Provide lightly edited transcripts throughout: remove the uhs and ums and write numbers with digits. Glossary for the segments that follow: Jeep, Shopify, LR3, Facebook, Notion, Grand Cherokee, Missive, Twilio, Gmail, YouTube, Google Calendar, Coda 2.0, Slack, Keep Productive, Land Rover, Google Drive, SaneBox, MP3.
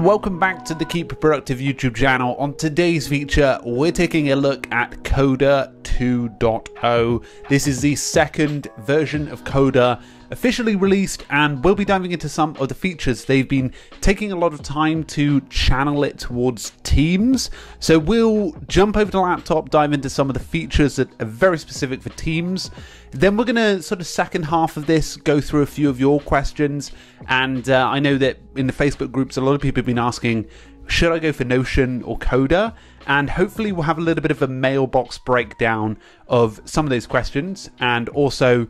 Welcome back to the Keep Productive YouTube channel. On today's feature, we're taking a look at Coda 2.0. This is the second version of Coda officially released, and we'll be diving into some of the features. They've been taking a lot of time to channel it towards Teams. So we'll jump over to the laptop, dive into some of the features that are very specific for Teams. Then we're gonna sort of second half of this, go through a few of your questions. And I know that in the Facebook groups, a lot of people have been asking, should I go for Notion or Coda? And hopefully we'll have a little bit of a mailbox breakdown of some of those questions, and also,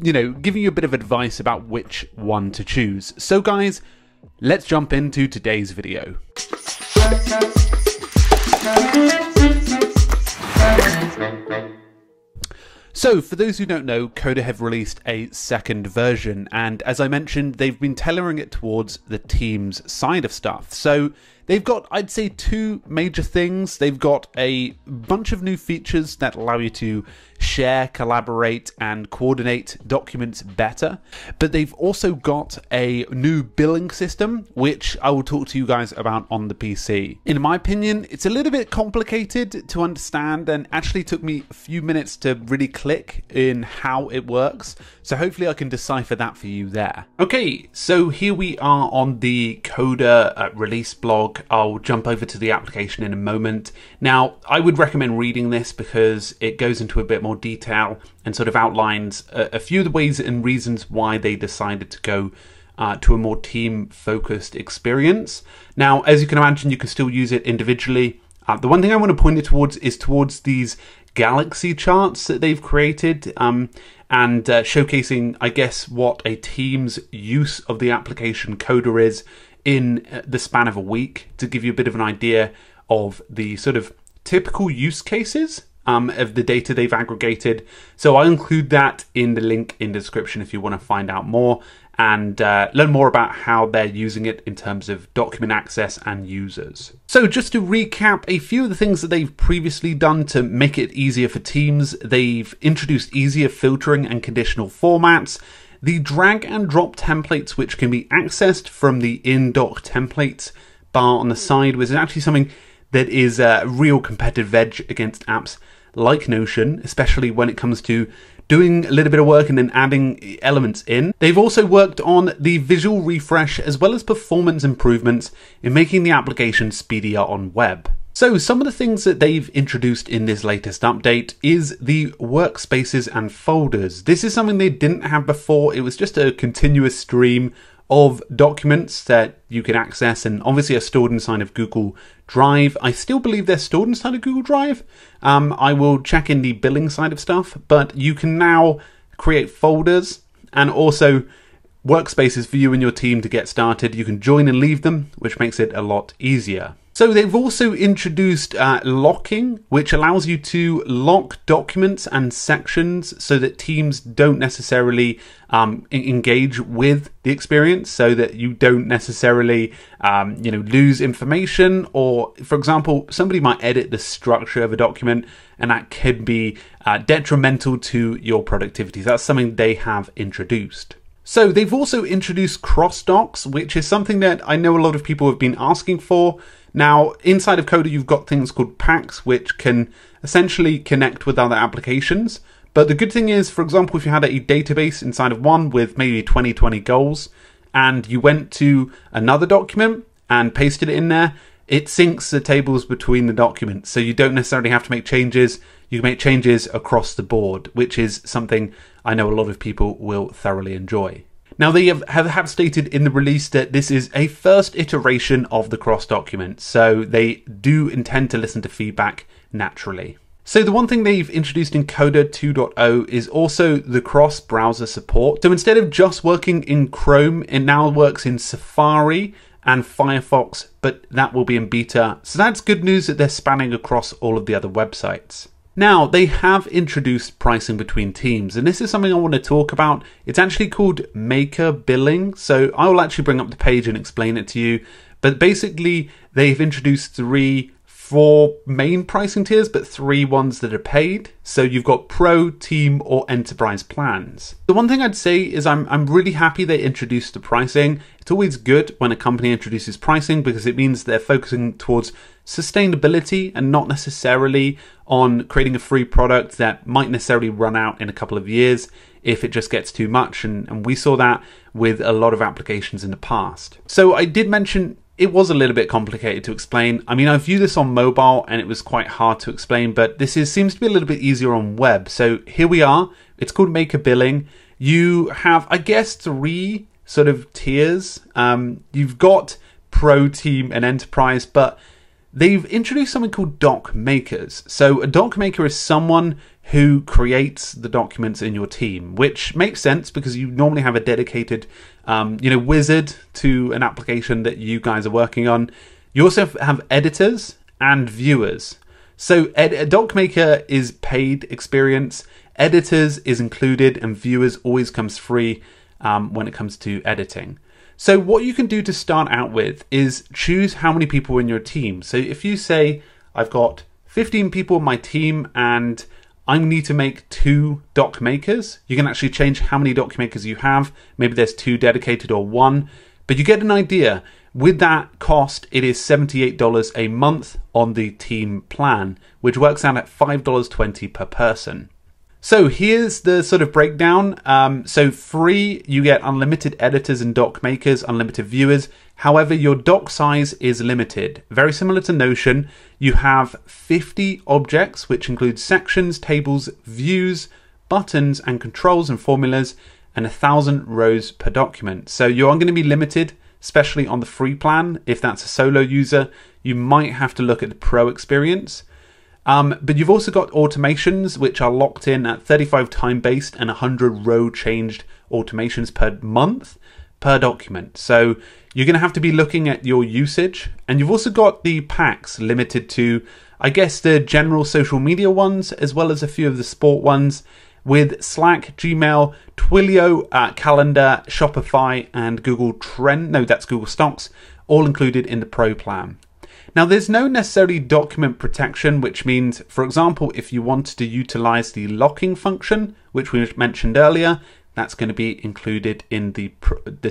you know, giving you a bit of advice about which one to choose. So guys, let's jump into today's video. So for those who don't know, Coda have released a second version, and as I mentioned, they've been tailoring it towards the Teams side of stuff. So they've got, I'd say, two major things. They've got a bunch of new features that allow you to share, collaborate, and coordinate documents better. But they've also got a new billing system, which I will talk to you guys about on the PC. In my opinion, it's a little bit complicated to understand, and actually took me a few minutes to really click in how it works. So hopefully I can decipher that for you there. Okay, so here we are on the Coda release blog. I'll jump over to the application in a moment. Now, I would recommend reading this because it goes into a bit more detail and sort of outlines a few of the ways and reasons why they decided to go to a more team-focused experience. Now, as you can imagine, you can still use it individually. The one thing I want to point it towards is towards these galaxy charts that they've created, and showcasing, I guess, what a team's use of the application Coda is in the span of a week, to give you a bit of an idea of the sort of typical use cases of the data they've aggregated. So I'll include that in the link in the description if you want to find out more and learn more about how they're using it in terms of document access and users. So just to recap a few of the things that they've previously done to make it easier for teams, they've introduced easier filtering and conditional formats, the drag and drop templates which can be accessed from the in-doc templates bar on the side, which is actually something that is a real competitive edge against apps like Notion, especially when it comes to doing a little bit of work and then adding elements in. They've also worked on the visual refresh as well as performance improvements in making the application speedier on web. So some of the things that they've introduced in this latest update is the workspaces and folders. This is something they didn't have before. It was just a continuous stream of documents that you can access and obviously are stored inside of Google Drive. I still believe they're stored inside of Google Drive. I will check in the billing side of stuff, but you can now create folders and also workspaces for you and your team to get started. You can join and leave them, which makes it a lot easier. So they've also introduced locking, which allows you to lock documents and sections so that teams don't necessarily engage with the experience, so that you don't necessarily you know, lose information, or for example, somebody might edit the structure of a document and that could be detrimental to your productivity. That's something they have introduced. So they've also introduced cross-docs, which is something that I know a lot of people have been asking for. Now, inside of Coda, you've got things called packs, which can essentially connect with other applications. But the good thing is, for example, if you had a database inside of one with maybe 2020 goals, and you went to another document and pasted it in there, it syncs the tables between the documents. So you don't necessarily have to make changes. You can make changes across the board, which is something I know a lot of people will thoroughly enjoy. Now, they have stated in the release that this is a first iteration of the cross document, so they do intend to listen to feedback naturally. So the one thing they've introduced in Coda 2.0 is also the cross-browser support. So instead of just working in Chrome, it now works in Safari and Firefox, but that will be in beta. So that's good news that they're spanning across all of the other websites. Now, they have introduced pricing between teams, and this is something I want to talk about. It's actually called Maker Billing, so I will actually bring up the page and explain it to you. But basically, they've introduced three 4 main pricing tiers, but 3 ones that are paid. So you've got Pro, Team, or Enterprise plans. The one thing I'd say is I'm really happy they introduced the pricing. It's always good when a company introduces pricing because it means they're focusing towards sustainability and not necessarily on creating a free product that might necessarily run out in a couple of years if it just gets too much. And we saw that with a lot of applications in the past. So I did mention it was a little bit complicated to explain. I mean, I view this on mobile and it was quite hard to explain, but this seems to be a little bit easier on web. So here we are. It's called Make a Billing. You have, I guess, 3 sort of tiers. You've got Pro, Team, and Enterprise, but they've introduced something called doc makers. So a doc maker is someone who creates the documents in your team, which makes sense because you normally have a dedicated wizard to an application that you guys are working on. You also have editors and viewers. So a doc maker is paid experience, editors is included, and viewers always comes free when it comes to editing. So what you can do to start out with is choose how many people are in your team. So if you say, I've got 15 people in my team and I need to make 2 doc makers, you can actually change how many doc makers you have. Maybe there's 2 dedicated or 1, but you get an idea. With that cost, it is $78 a month on the team plan, which works out at $5.20 per person. So here's the sort of breakdown. So free, you get unlimited editors and doc makers, unlimited viewers. However, your doc size is limited. Very similar to Notion, you have 50 objects, which includes sections, tables, views, buttons, and controls and formulas, and 1,000 rows per document. So you are going to be limited, especially on the free plan. If that's a solo user, you might have to look at the Pro experience. But you've also got automations, which are locked in at 35 time-based and 100 row-changed automations per month per document. So you're going to have to be looking at your usage. And you've also got the packs limited to, I guess, the general social media ones, as well as a few of the sport ones, with Slack, Gmail, Twilio, Calendar, Shopify, and Google Stocks, all included in the Pro plan. Now, there's no necessarily document protection, which means, for example, if you wanted to utilize the locking function, which we mentioned earlier, that's going to be included in the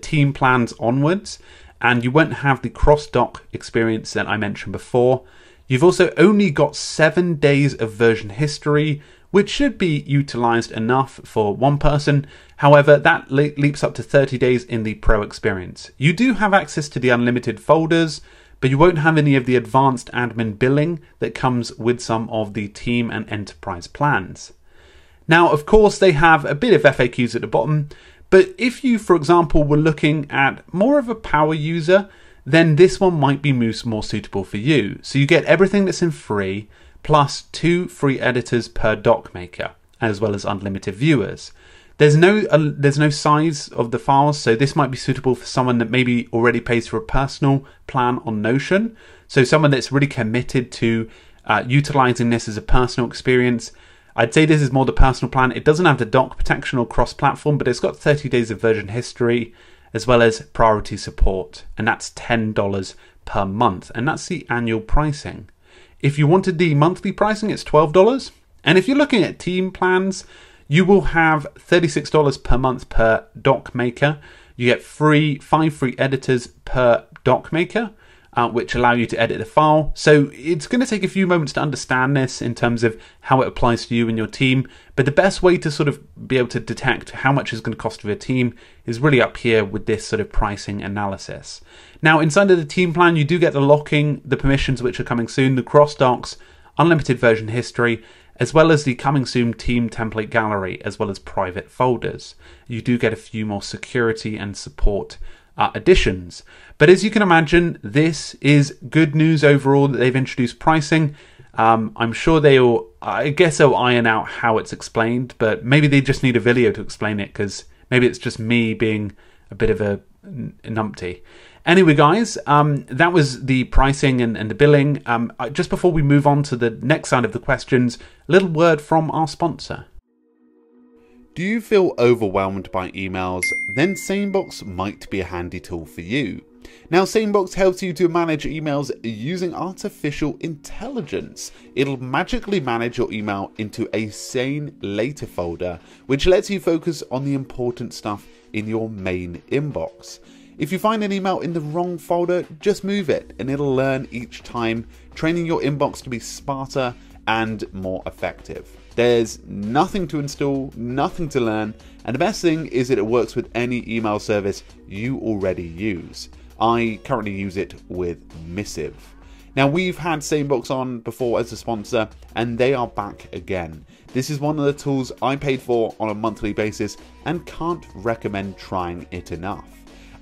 team plans onwards, and you won't have the cross-doc experience that I mentioned before. You've also only got 7 days of version history, which should be utilized enough for one person. However, that leaps up to 30 days in the Pro experience. You do have access to the unlimited folders, but you won't have any of the advanced admin billing that comes with some of the team and enterprise plans. Now, of course, they have a bit of FAQs at the bottom, but if you, for example, were looking at more of a power user, then this one might be more suitable for you. So you get everything that's in free, plus 2 free editors per doc maker, as well as unlimited viewers. There's no size of the files, so this might be suitable for someone that maybe already pays for a personal plan on Notion. So someone that's really committed to utilizing this as a personal experience. I'd say this is more the personal plan. It doesn't have the doc protection or cross-platform, but it's got 30 days of version history, as well as priority support, and that's $10 per month, and that's the annual pricing. If you wanted the monthly pricing, it's $12. And if you're looking at team plans, you will have $36 per month per doc maker. You get 5 free editors per doc maker, which allow you to edit the file. So it's going to take a few moments to understand this in terms of how it applies to you and your team. But the best way to sort of be able to detect how much is going to cost for your team is really up here with this sort of pricing analysis. Now, inside of the team plan, you do get the locking, the permissions, which are coming soon, the cross docs, unlimited version history, as well as the coming soon team template gallery, as well as private folders. You do get a few more security and support additions. But as you can imagine, this is good news overall that they've introduced pricing. I'm sure they'll iron out how it's explained, but maybe they just need a video to explain it because maybe it's just me being a bit of a numpty. Anyway, guys, that was the pricing and the billing. Just before we move on to the next side of the questions, a little word from our sponsor. Do you feel overwhelmed by emails? Then SaneBox might be a handy tool for you. Now, SaneBox helps you to manage emails using artificial intelligence. It'll magically manage your email into a Sane Later folder, which lets you focus on the important stuff in your main inbox. If you find an email in the wrong folder, just move it and it'll learn each time, training your inbox to be smarter and more effective. There's nothing to install, nothing to learn, and the best thing is that it works with any email service you already use. I currently use it with Missive. Now, we've had SaneBox on before as a sponsor, and they are back again. This is one of the tools I paid for on a monthly basis and can't recommend trying it enough.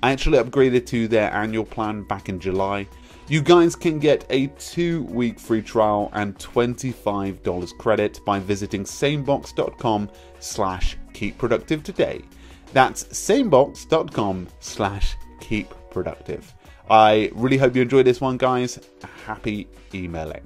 I actually upgraded to their annual plan back in July. You guys can get a 2-week free trial and $25 credit by visiting sanebox.com/keepproductive today. That's sanebox.com/keepproductive. I really hope you enjoyed this one, guys. Happy emailing.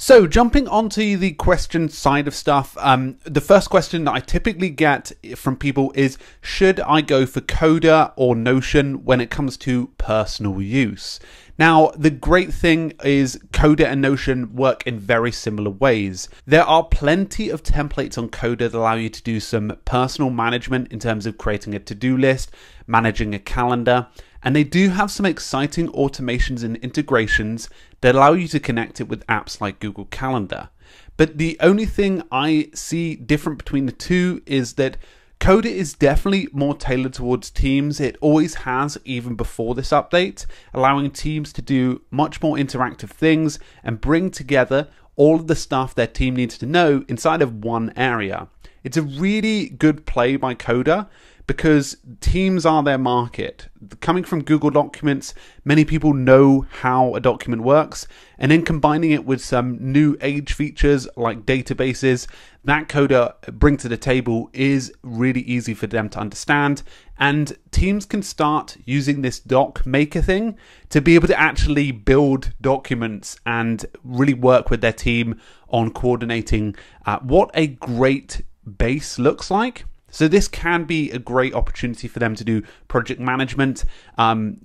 So jumping onto the question side of stuff, the first question that I typically get from people is, should I go for Coda or Notion when it comes to personal use? Now, the great thing is Coda and Notion work in very similar ways. There are plenty of templates on Coda that allow you to do some personal management in terms of creating a to-do list, managing a calendar, and they do have some exciting automations and integrations that allow you to connect it with apps like Google Calendar. But the only thing I see different between the two is that Coda is definitely more tailored towards teams. It always has, even before this update, allowing teams to do much more interactive things and bring together all of the stuff their team needs to know inside of one area. It's a really good play by Coda because teams are their market. Coming from Google Documents, many people know how a document works, and then combining it with some new age features like databases that Coda bring to the table is really easy for them to understand, and teams can start using this doc maker thing to be able to actually build documents and really work with their team on coordinating what a great base looks like. So this can be a great opportunity for them to do project management,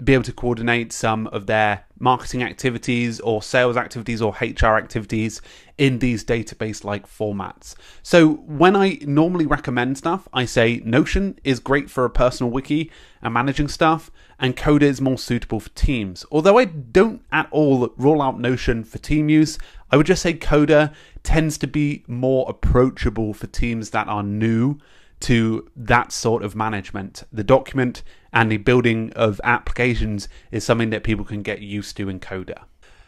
be able to coordinate some of their marketing activities or sales activities or HR activities in these database-like formats. So when I normally recommend stuff, I say Notion is great for a personal wiki and managing stuff, and Coda is more suitable for teams. Although I don't at all rule out Notion for team use, I would just say Coda tends to be more approachable for teams that are new to that sort of management. The document and the building of applications is something that people can get used to in Coda.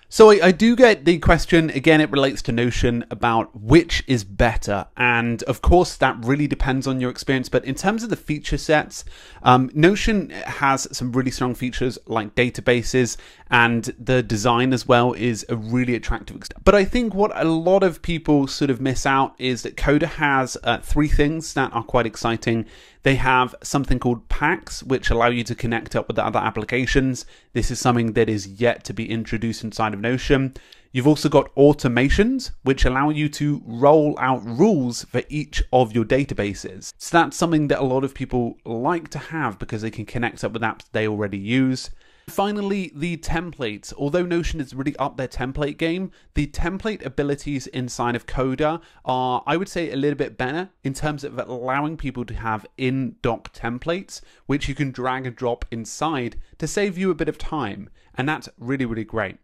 So I do get the question, again, it relates to Notion, about which is better. And of course, that really depends on your experience. But in terms of the feature sets, Notion has some really strong features like databases, and the design as well is a really attractive extent. But I think what a lot of people sort of miss out is that Coda has three things that are quite exciting. They have something called packs, which allow you to connect up with other applications. This is something that is yet to be introduced inside of Notion. You've also got automations, which allow you to roll out rules for each of your databases. So that's something that a lot of people like to have because they can connect up with apps they already use. Finally, the templates. Although Notion has really upped their template game, the template abilities inside of Coda are, I would say, a little bit better in terms of allowing people to have in-doc templates, which you can drag and drop inside to save you a bit of time. And that's really, really great.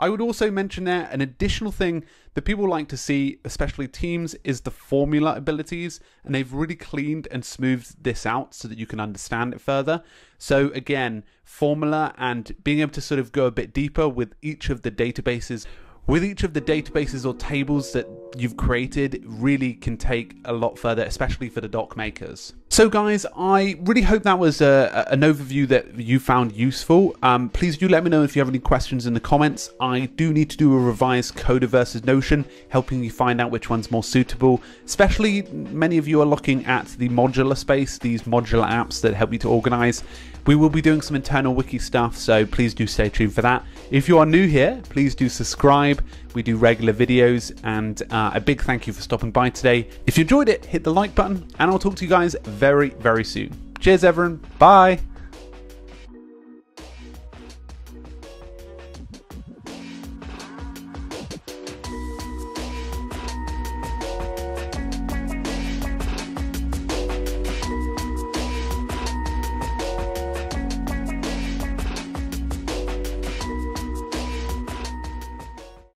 I would also mention there an additional thing that people like to see, especially teams, is the formula abilities, and they've really cleaned and smoothed this out so that you can understand it further. So again, formula and being able to sort of go a bit deeper with each of the databases. With each of the databases or tables that you've created really can take a lot further, especially for the doc makers. So guys, I really hope that was an overview that you found useful. Please do let me know if you have any questions in the comments. I do need to do a revised Coda versus Notion, helping you find out which one's more suitable. Especially many of you are looking at the modular space, these modular apps that help you to organize. We will be doing some internal wiki stuff, so please do stay tuned for that. If you are new here, please do subscribe. We do regular videos, and a big thank you for stopping by today. If you enjoyed it, hit the like button, and I'll talk to you guys very, very soon. Cheers, everyone. Bye.